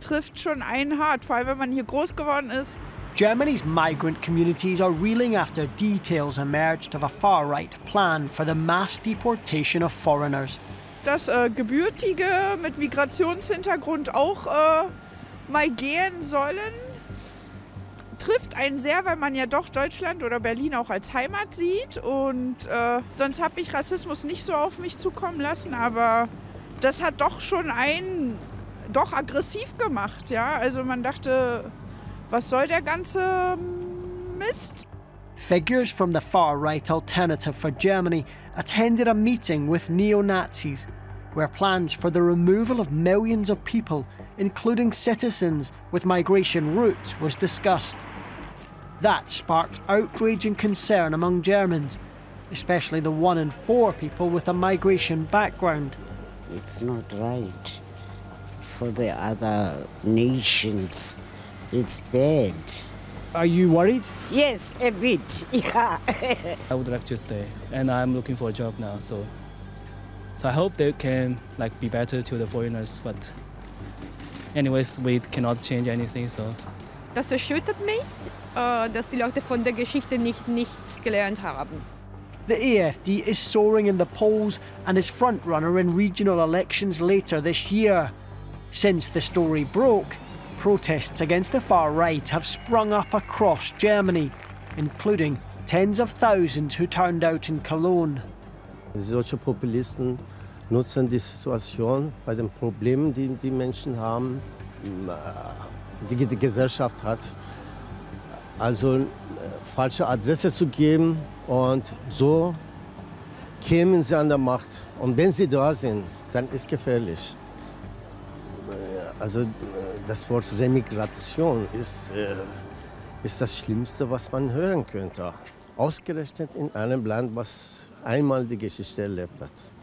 trifft schon einen hart, vor allem wenn man hier groß geworden ist. Germany's migrant communities are reeling after details emerged of a far-right plan for the mass deportation of foreigners. Dass Gebürtige mit Migrationshintergrund auch mal gehen sollen, trifft einen sehr, weil man ja doch Deutschland oder Berlin auch als Heimat sieht. Und sonst habe ich Rassismus nicht so auf mich zukommen lassen, aber das hat doch schon einen doch aggressiv gemacht. Ja? Also man dachte, was soll der ganze Mist? Figures from the far-right Alternative for Germany attended a meeting with neo-Nazis, where plans for the removal of millions of people, including citizens with migration routes, was discussed. That sparked outrage and concern among Germans, especially the 1 in 4 people with a migration background. It's not right for the other nations. It's bad. Are you worried? Yes, a bit, yeah. I would like to stay, and I'm looking for a job now, so I hope they can be better to the foreigners, but anyways, we cannot change anything, so. Das erschüttert mich, dass die Leute von der Geschichte nichts gelernt haben. The AfD is soaring in the polls and is front-runner in regional elections later this year. Since the story broke, protests against the far right have sprung up across Germany, including tens of thousands who turned out in Cologne. Solche Populisten nutzen die Situation bei den Problemen, die die Menschen haben, die die Gesellschaft hat, also falsche Adresse zu geben, und so kämen sie an der Macht. Und wenn sie da sind, dann ist es gefährlich. Also das Wort Remigration ist das Schlimmste, was man hören könnte. Ausgerechnet in einem Land, was einmal die Geschichte erlebt hat.